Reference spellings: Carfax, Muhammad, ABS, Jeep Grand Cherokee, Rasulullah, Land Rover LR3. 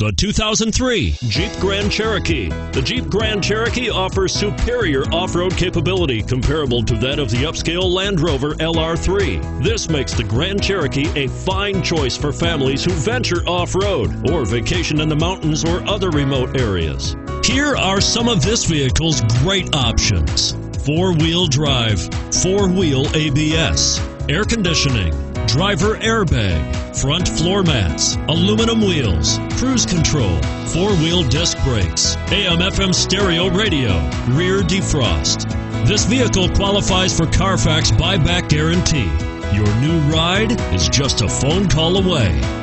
The 2003 Jeep Grand Cherokee. The Jeep Grand Cherokee offers superior off-road capability comparable to that of the upscale Land Rover LR3. This makes the Grand Cherokee a fine choice for families who venture off-road or vacation in the mountains or other remote areas. Here are some of this vehicle's great options: four-wheel drive, four-wheel ABS, air conditioning, driver airbag, front floor mats, aluminum wheels, cruise control, four-wheel disc brakes, AM/FM stereo radio, rear defrost. This vehicle qualifies for Carfax buyback guarantee. Your new ride is just a phone call away.